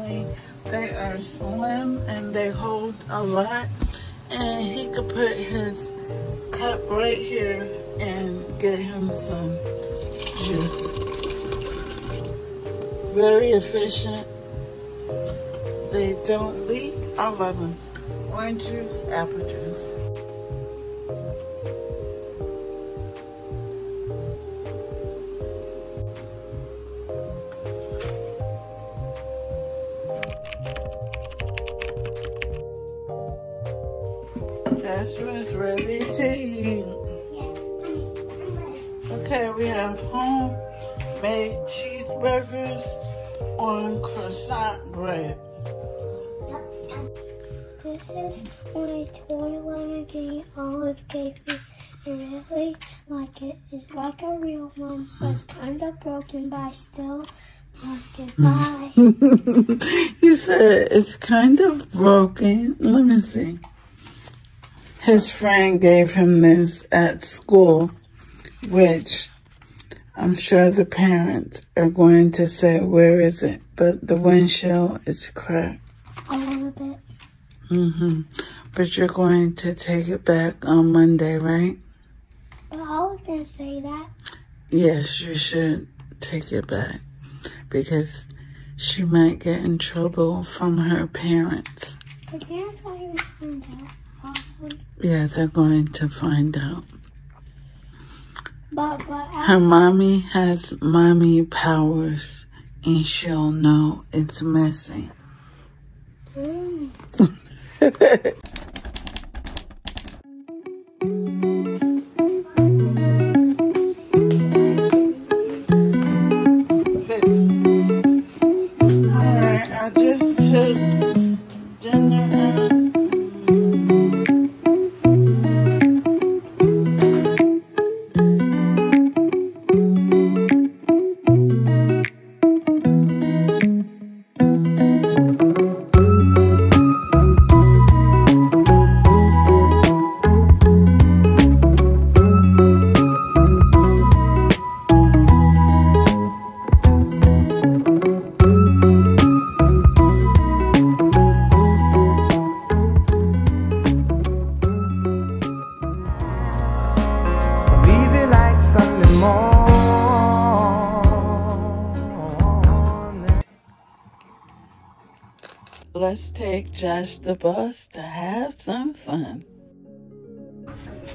family. They are slim and they hold a lot. And he could put his cup right here and get him some juice. Very efficient. They don't leak. I love them. Orange juice, apple juice. Joshua is ready to eat. Okay, we have homemade cheeseburgers on croissant bread. This is what a toy letter gave Olive gave me. I really like it. It's like a real one, but it's kind of broken, but I still like it. Bye. You said it's kind of broken. Let me see. His friend gave him this at school, which I'm sure the parents are going to say, where is it? But the windshield is cracked. A little bit. But you're going to take it back on Monday, right? But I was going to say that. Yes, you should take it back because she might get in trouble from her parents. Her parents are going to find out. Yeah, they're going to find out. Her mommy has mommy powers, and she'll know it's messy. Alright, I just took dinner out. Let's take Josh the bus to have some fun.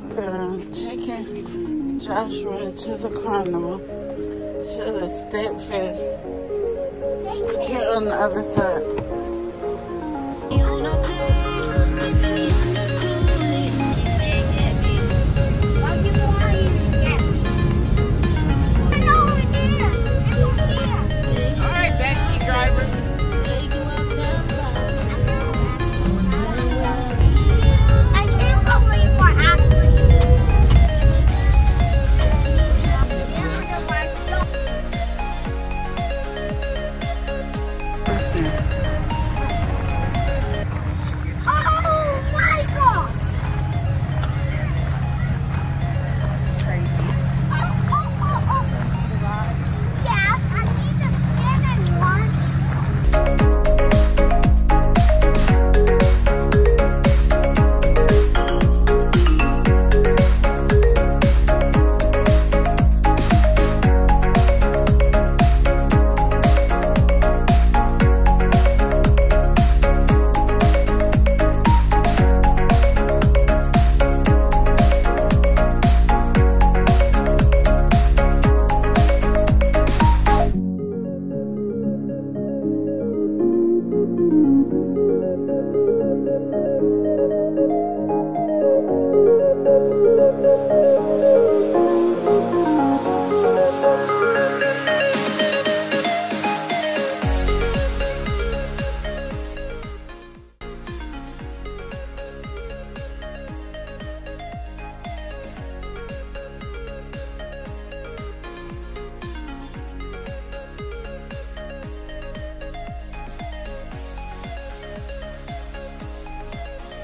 We're taking Joshua to the carnival, to the state fair. Get on the other side.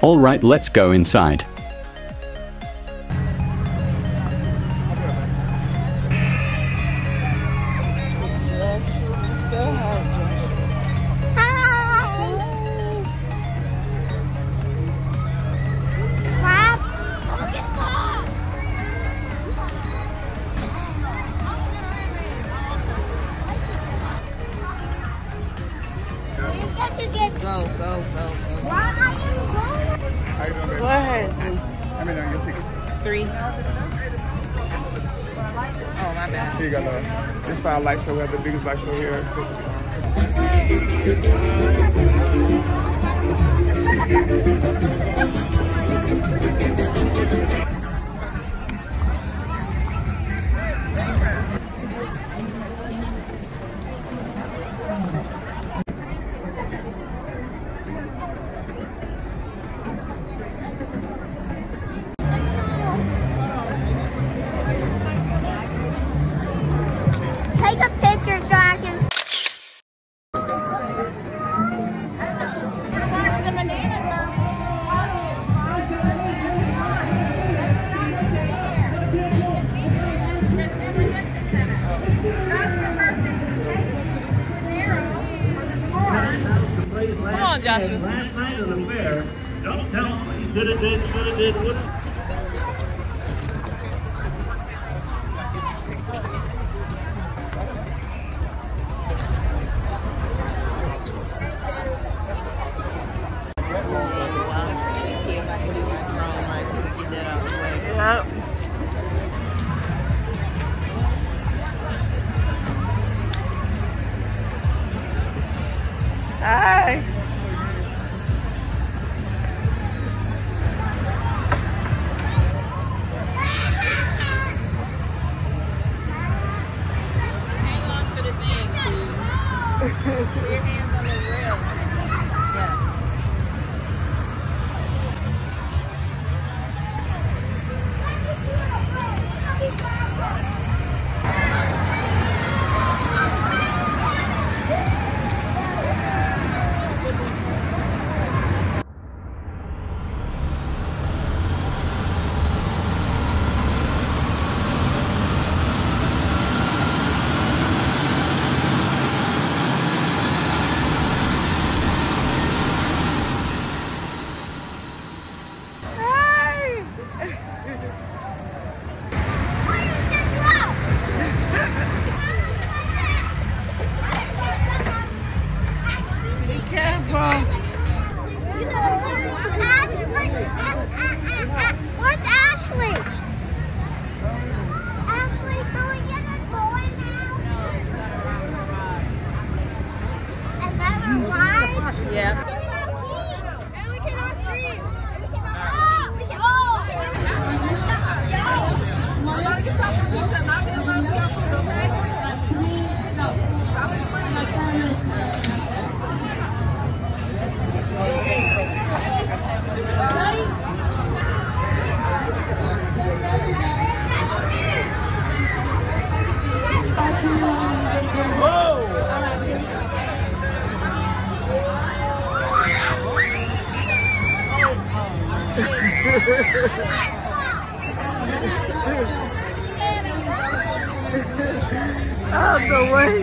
All right, let's go inside. Hi. Go. Why are you going? Go ahead. I mean, no, you'll take it. 3. Oh, my bad. Here you go, love. This is our light show. We have the biggest light show here. Last night of the fair, don't tell me what you should have did, would have. Out of the way.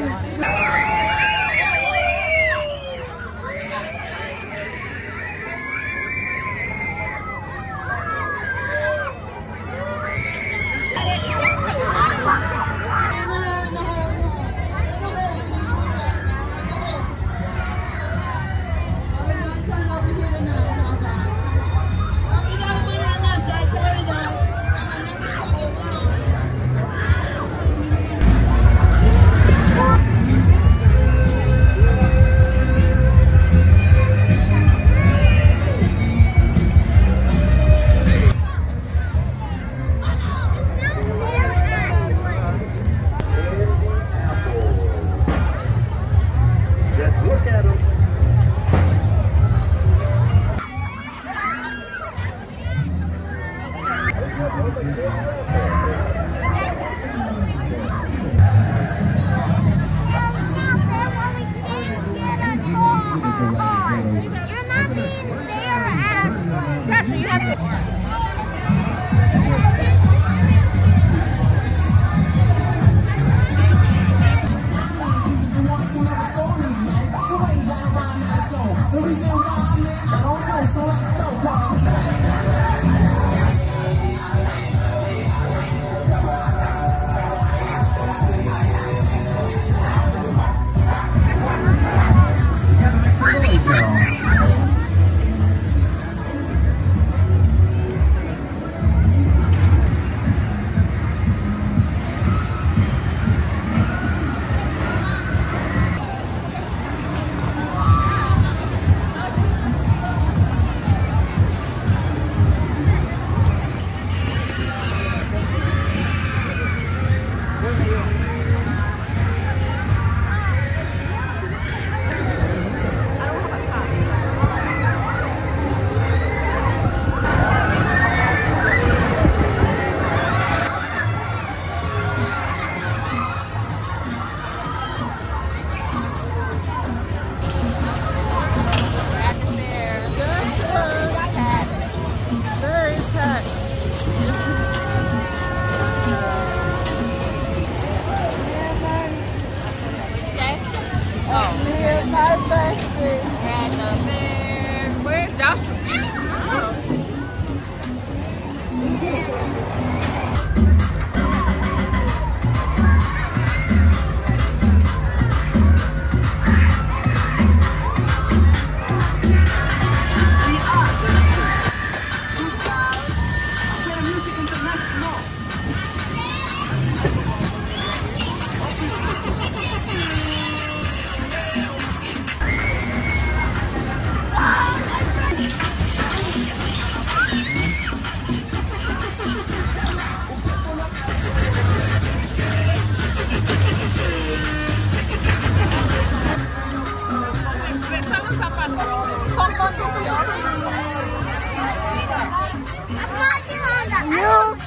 man. Where's Joshua? You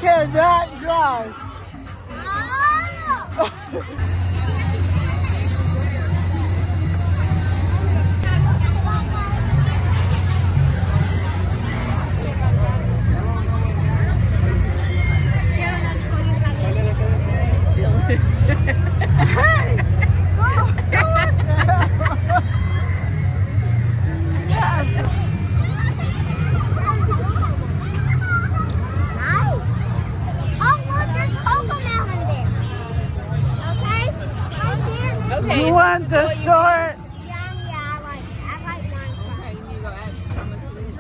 cannot drive. Oh. You want the store? Yeah, I like mine. Okay, you go add how much you need.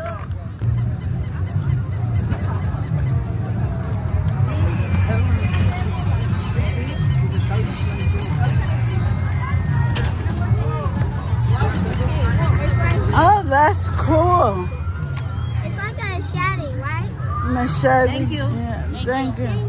Oh, that's cool. It's like a machete, right? Machete. Thank you. Yeah, thank you.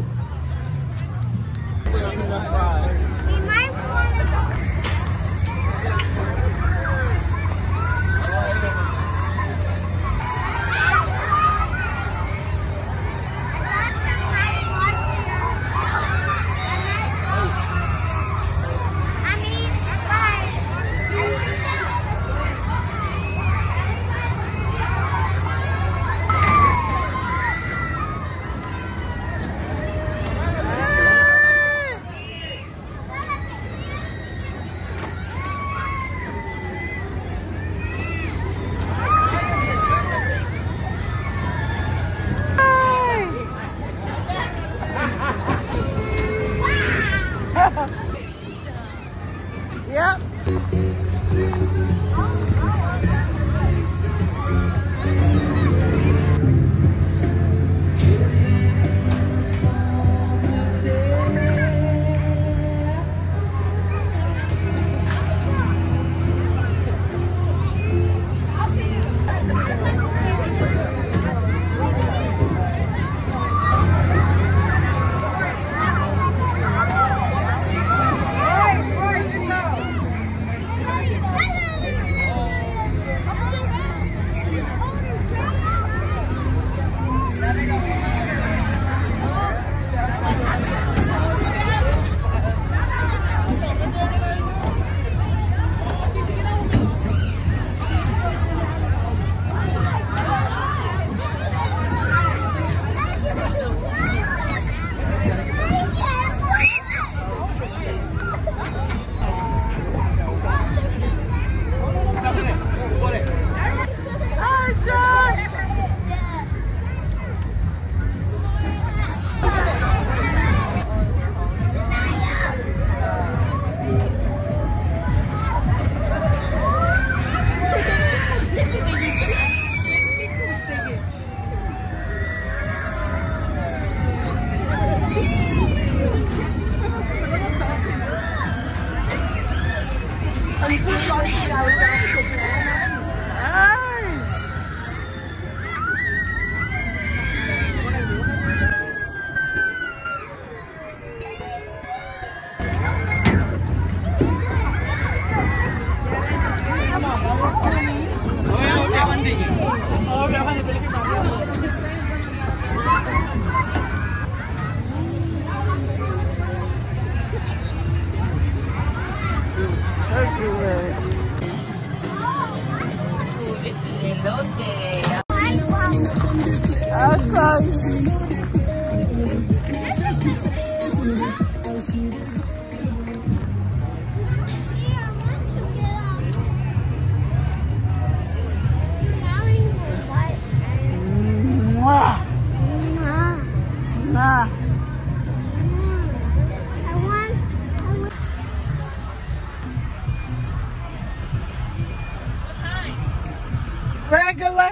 regular.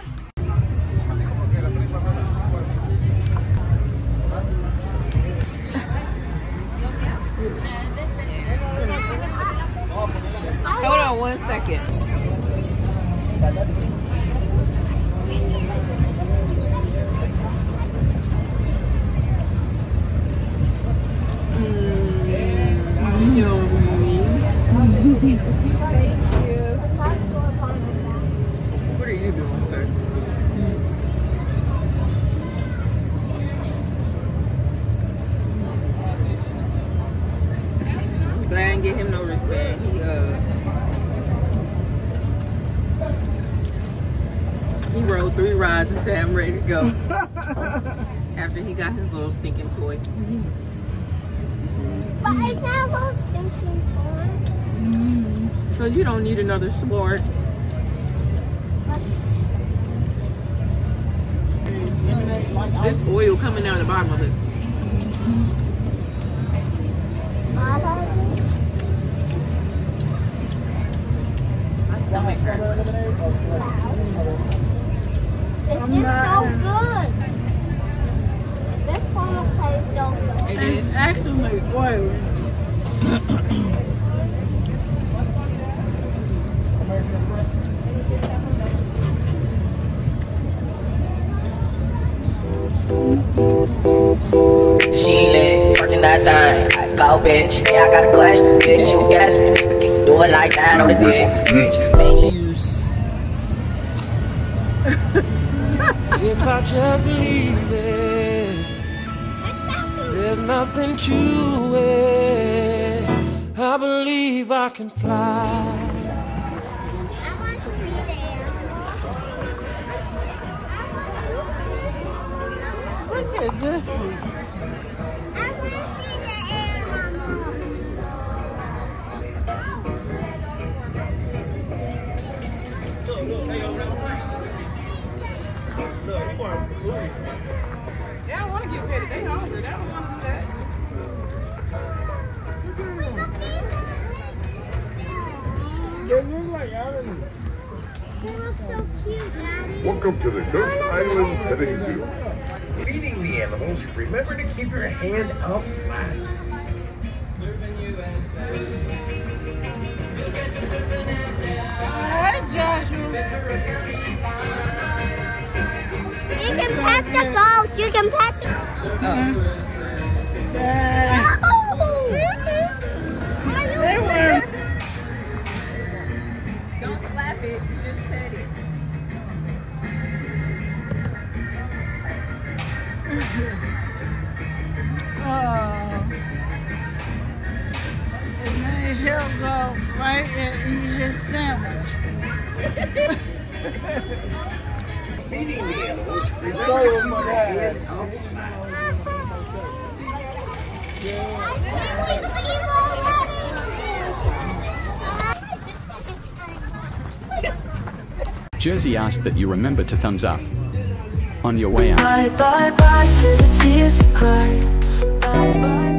Hold on one second. Thank you. What are you doing, sir? I'm glad I didn't get him no wristband. He rode 3 rides and said I'm ready to go. After he got his little stinking toy. But it's not a little stinking toy. So you don't need another sword. This oil coming out of the bottom of it. My stomach hurts. This is so good. This one tastes so good. It is actually oil. She lit, twerking that thing. I go, bitch. Yeah, I got a clutch, bitch. You guessed it. We can do it like that on the dick, bitch. Juice. If I just leave it, there's nothing to it. I believe I can fly. Look at this one. I want to see the air, Mama. They don't want to get petted. They hungry. They don't want to do that. They look like animals. They look so cute, Daddy. Welcome to the Ghost Island Petting Zoo. Feeding the animals, remember to keep your hand up flat. Alright, Joshua. You can pet the goat, you can pet the Don't slap it, just pet it. And then he'll go right and eat his sandwich. Feeding the animals. Jersey asked that you remember to thumbs up on your way out. Bye, bye, bye to the tears you cry. Bye, bye.